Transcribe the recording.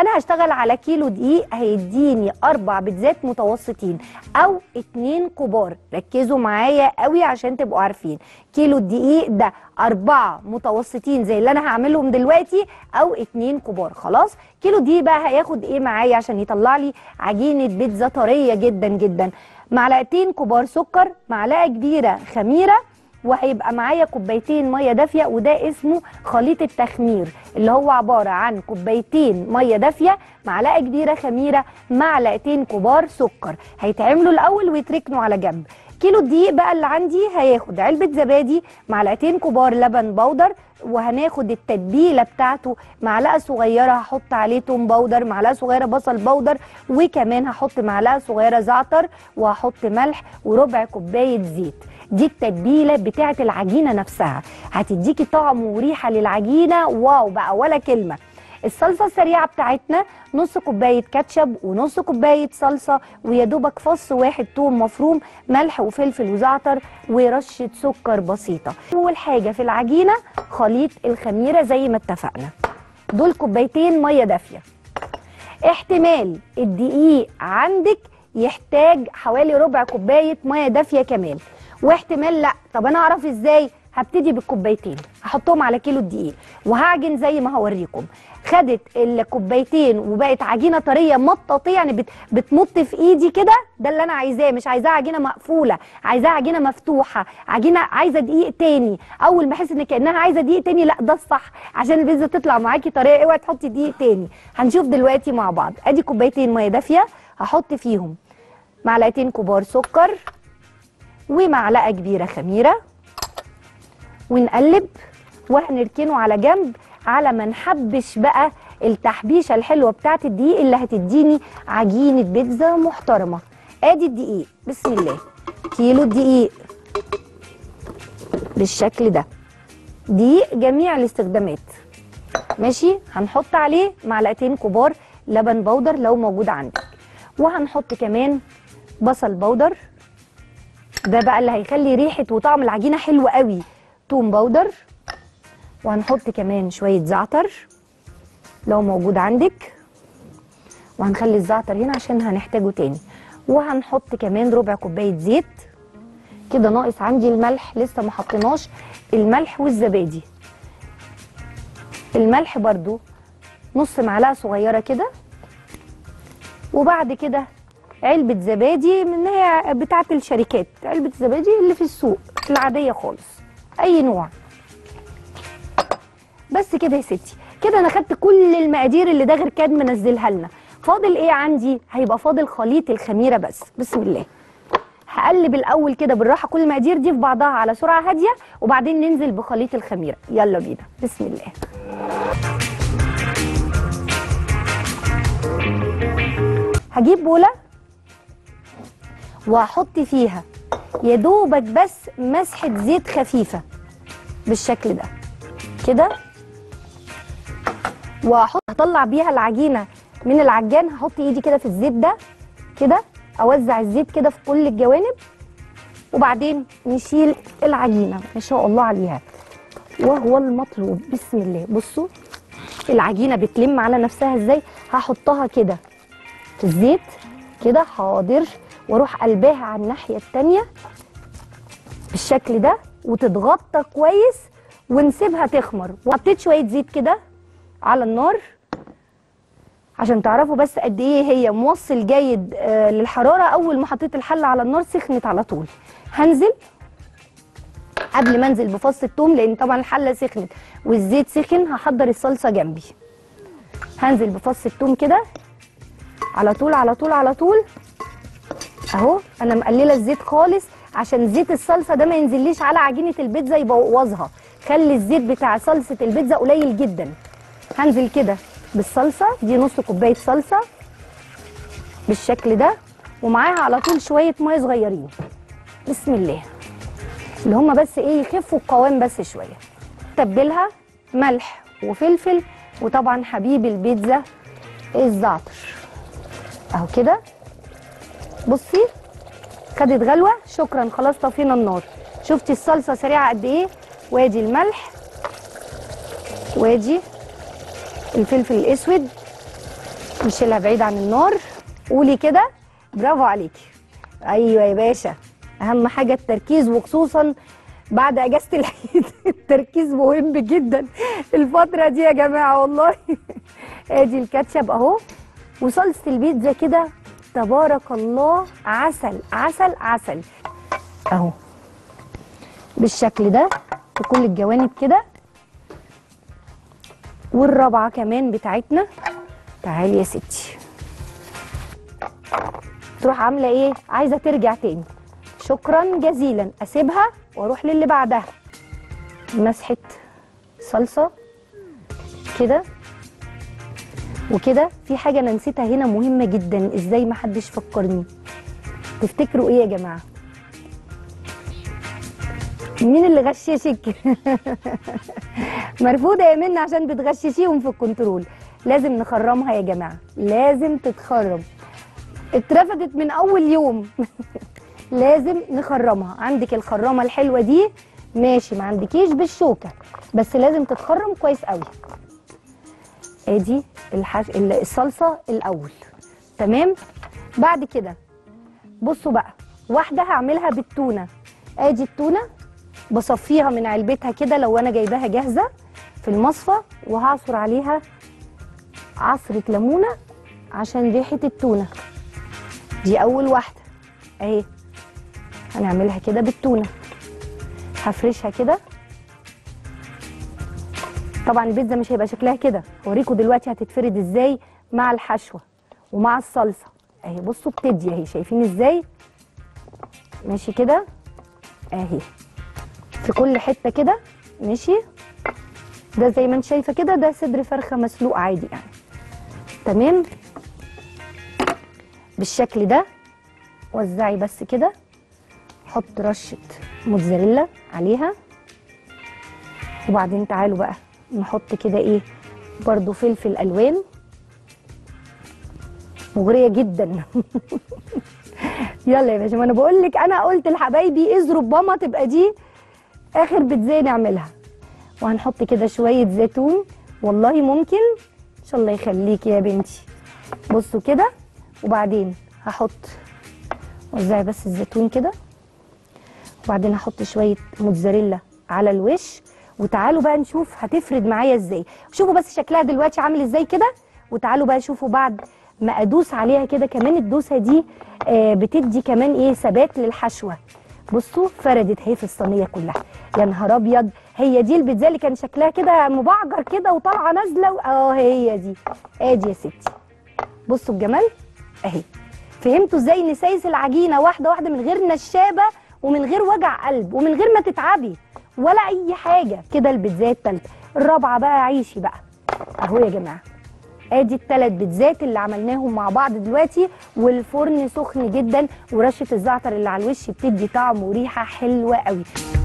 انا هشتغل على كيلو دقيق هيديني 4 بيتزات متوسطين او 2 كبار. ركزوا معايا قوي عشان تبقوا عارفين كيلو الدقيق ده 4 متوسطين زي اللي انا هعملهم دلوقتي او 2 كبار. خلاص كيلو دي بقى هياخد ايه معايا عشان يطلع لي عجينه بيتزا طريه جدا جدا؟ 2 معلقة كبار سكر، 1 معلقة كبيرة خميره، وهيبقى معايا 2 كوباية مية دافية. وده اسمه خليط التخمير اللي هو عبارة عن 2 كوباية مية دافية، 1 معلقة كبيرة خميرة، 2 كوباية كبار سكر. هيتعملوا الأول ويتركنوا على جنب. كيلو الدقيق بقى اللي عندي هياخد علبة زبادي، 2 كوباية كبار لبن بودر، وهناخد التتبيله بتاعته 1 معلقة صغيرة هحط عليه توم بودر، 1 معلقة صغيرة بصل بودر، وكمان هحط 1 معلقة صغيرة زعتر، وهحط ملح، وربع كوباية زيت. دي التتبيله بتاعت العجينه نفسها، هتديكي طعم وريحه للعجينه واو بقى ولا كلمه. الصلصه السريعه بتاعتنا 1/2 كوباية كاتشب، 1/2 كوباية صلصه، ويا دوبك فص 1 توم مفروم، ملح وفلفل وزعتر، ورشه سكر بسيطه. اول حاجه في العجينه خليط الخميره زي ما اتفقنا، دول 2 كوباية مية دافيه. احتمال الدقيق عندك يحتاج حوالي 4 كوباية مية دافيه كمان، واحتمال لا. طب انا اعرف ازاي؟ هبتدي بال2 كوباية هحطهم على كيلو الدقيق وهعجن زي ما هوريكم. خدت ال2 كوباية وبقت عجينه طريه مطاطيه، يعني بتمط في ايدي كده. ده اللي انا عايزاه، مش عايزاه عجينه مقفوله، عايزاه عجينه مفتوحه، عجينه عايزه دقيق تاني. اول ما احس ان كانها عايزه دقيق تاني، لا ده الصح عشان البيتزا تطلع معاكي طريه. اوعي تحطي دقيق تاني، هنشوف دلوقتي مع بعض. ادي 2 كوباية مية دافيه هحط فيهم 2 كوباية كبار سكر، 1 معلقة كبيرة خميرة، ونقلب وهنركنه على جنب على ما نحبش بقى التحبيشه الحلوه بتاعت الدقيق اللي هتديني عجينه بيتزا محترمه. ادي الدقيق، بسم الله. كيلو الدقيق بالشكل ده، دقيق جميع الاستخدامات، ماشي. هنحط عليه 2 كوباية كبار لبن بودر لو موجود عندك، وهنحط كمان بصل بودر، ده بقى اللي هيخلي ريحه وطعم العجينه حلو قوي. توم بودر، وهنحط كمان شويه زعتر لو موجود عندك، وهنخلي الزعتر هنا عشان هنحتاجه تاني. وهنحط كمان 4 كوباية زيت كده. ناقص عندي الملح، لسه ما حطيناش الملح والزبادي. الملح برضو 1/2 معلقة صغيرة كده، وبعد كده علبه زبادي من هي بتاعه الشركات، علبه الزبادي اللي في السوق العاديه خالص اي نوع. بس كده يا ستي، كده انا خدت كل المقادير اللي داغر كان منزلها لنا. فاضل ايه عندي؟ هيبقى فاضل خليط الخميره بس. بسم الله، هقلب الاول كده بالراحه كل المقادير دي في بعضها على سرعه هاديه، وبعدين ننزل بخليط الخميره. يلا بينا، بسم الله. هجيب بوله وهحط فيها يا دوبك بس مسحه زيت خفيفه بالشكل ده كده، وهطلع بيها العجينه من العجان. هحط ايدي كده في الزيت ده كده، اوزع الزيت كده في كل الجوانب، وبعدين نشيل العجينه ما شاء الله عليها وهو المطلوب. بسم الله، بصوا العجينه بتلم على نفسها ازاي. هحطها كده في الزيت كده، حاضر، واروح قلباها على الناحيه التانيه بالشكل ده، وتتغطى كويس ونسيبها تخمر. وحطيت شويه زيت كده على النار عشان تعرفوا بس قد ايه هي موصل جيد للحراره. اول ما حطيت الحله على النار سخنت على طول. هنزل قبل ما انزل بفص الثوم، لان طبعا الحله سخنت والزيت سخن. هحضر الصلصه جنبي، هنزل بفص الثوم كده على طول على طول على طول اهو. انا مقلله الزيت خالص عشان زيت الصلصه ده ما ينزليش على عجينه البيتزا يبوظها. خلي الزيت بتاع صلصه البيتزا قليل جدا. هنزل كده بالصلصه دي، 1/2 كوباية صلصه بالشكل ده، ومعاها على طول شويه ميه صغيرين. بسم الله، اللي هم بس ايه يخفوا القوام بس شويه. تبلها ملح وفلفل، وطبعا حبيب البيتزا الزعتر اهو كده. بصي خدت غلوه، شكرا، خلاص طفينا النار. شفتي الصلصه سريعه قد ايه؟ وادي الملح، وادي الفلفل الاسود، نشيلها بعيد عن النار. قولي كده، برافو عليكي. ايوه يا باشا، اهم حاجه التركيز، وخصوصا بعد اجازه العيد التركيز مهم جدا الفتره دي يا جماعه والله. ادي الكاتشب اهو، وصلصه البيتزا كده تبارك الله، عسل عسل عسل اهو بالشكل ده بكل الجوانب كده. والرابعه كمان بتاعتنا، تعالي يا ستي، تروح عامله ايه؟ عايزه ترجع تاني، شكرا جزيلا، اسيبها واروح للي بعدها. مسحه صلصه كده وكده. في حاجه انا نسيتها هنا مهمه جدا، ازاي ما حدش فكرني؟ تفتكروا ايه يا جماعه؟ مين اللي غششك؟ مرفوضه يا منى عشان بتغششيهم في الكنترول. لازم نخرمها يا جماعه، لازم تتخرم، اترفضت من اول يوم. لازم نخرمها. عندك الخرامه الحلوه دي؟ ماشي. ما عندكيش؟ بالشوكه، بس لازم تتخرم كويس قوي. ادي الصلصه الاول، تمام. بعد كده بصوا بقى، واحده هعملها بالتونه. ادي التونه بصفيها من علبتها كده لو انا جايباها جاهزه في المصفى، وهعصر عليها عصره ليمونه عشان ريحه التونه. دي اول واحده اهي، هنعملها كده بالتونه. هفرشها كده. طبعا البيتزا مش هيبقى شكلها كده، هوريكم دلوقتي هتتفرد ازاي مع الحشوه ومع الصلصه اهي. بصوا بتدي اهي، شايفين ازاي؟ ماشي كده اهي، في كل حته كده. ماشي، ده زي ما انت شايفه كده، ده صدر فرخه مسلوق عادي يعني، تمام، بالشكل ده. وزعي بس كده، حط رشه موتزاريلا عليها. وبعدين تعالوا بقى نحط كده ايه، برضو فلفل الوان، مغريه جدا. يلا يا باشا، ما انا بقول لك، انا قلت لحبايبي اضرب بما تبقى دي اخر بيتزا نعملها. وهنحط كده شويه زيتون، والله ممكن، ان شاء الله يخليكي يا بنتي. بصوا كده. وبعدين هحط، وزعي بس الزيتون كده. وبعدين هحط شويه موتزاريلا على الوش. وتعالوا بقى نشوف هتفرد معايا ازاي. شوفوا بس شكلها دلوقتي عامل ازاي كده، وتعالوا بقى شوفوا بعد ما ادوس عليها كده. كمان الدوسه دي بتدي كمان ايه، ثبات للحشوه. بصوا فردت اهي في الصينيه كلها. يا نهار ابيض، هي دي البيتزا اللي كان شكلها كده مبعجر كده وطالعه نازله. هي دي. ادي يا ستي، بصوا الجمال اهي. فهمتوا ازاي نسايس العجينه واحده واحده من غير نشابه ومن غير وجع قلب ومن غير ما تتعبي ولا اي حاجه كده؟ البيتزا التالته. الرابعه بقى عيشي بقى اهو يا جماعه. ادي التلات بيتزات اللي عملناهم مع بعض دلوقتي، والفرن سخن جدا، ورشه الزعتر اللي على الوش بتدي طعم وريحه حلوه قوي.